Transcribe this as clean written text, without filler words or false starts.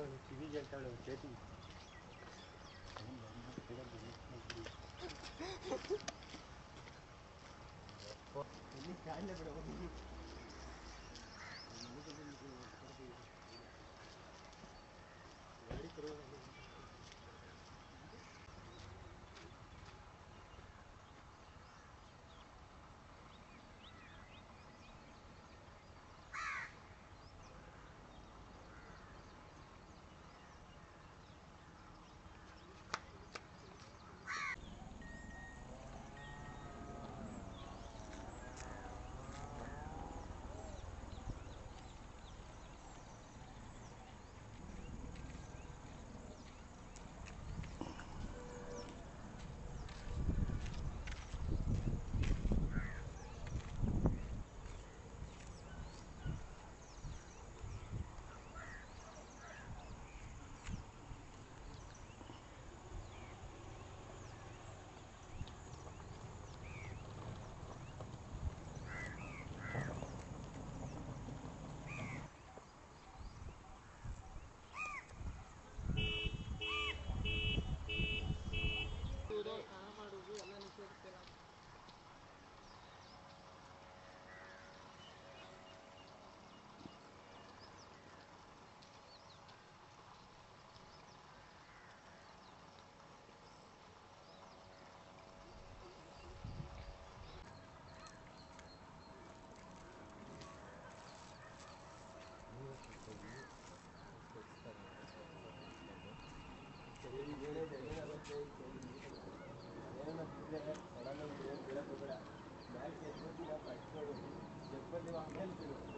con Chivilla el cabrón, Chetty. Después le va a